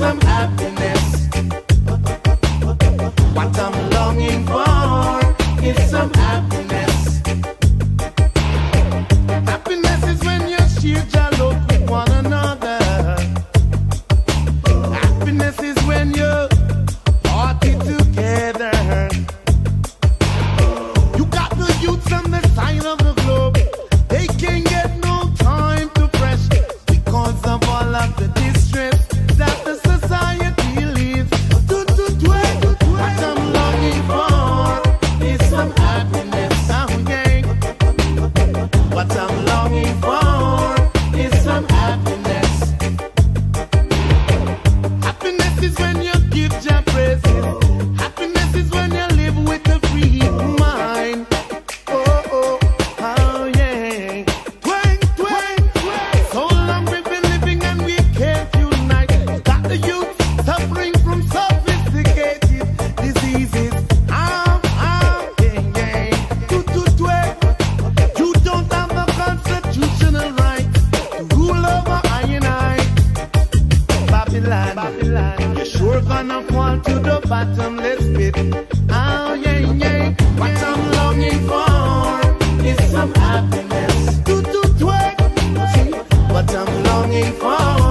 some happiness. What I'm longing for is some happiness. Happiness is when you share your love with one another. Happiness is when you party together. You got the youths on the side of the globe. They can't get no time to fresh because of all of the distress that the society leaves. What I'm longing for is some happiness. Okay. What I'm longing for is some happiness. Happiness is when you give your praises. Happiness is when you live with a free mind. Oh, oh, oh, yeah. Twang, twang, twang. So long we've been living and we can't unite. Got the youth suffering from sophisticated diseases. Yeah. Twang. You don't have a constitutional right to rule over I and I. Babylon, Babylon, you're sure gonna fall to the bottomless pit. Oh, yeah, yeah. What I'm longing for is some happiness. What I'm longing for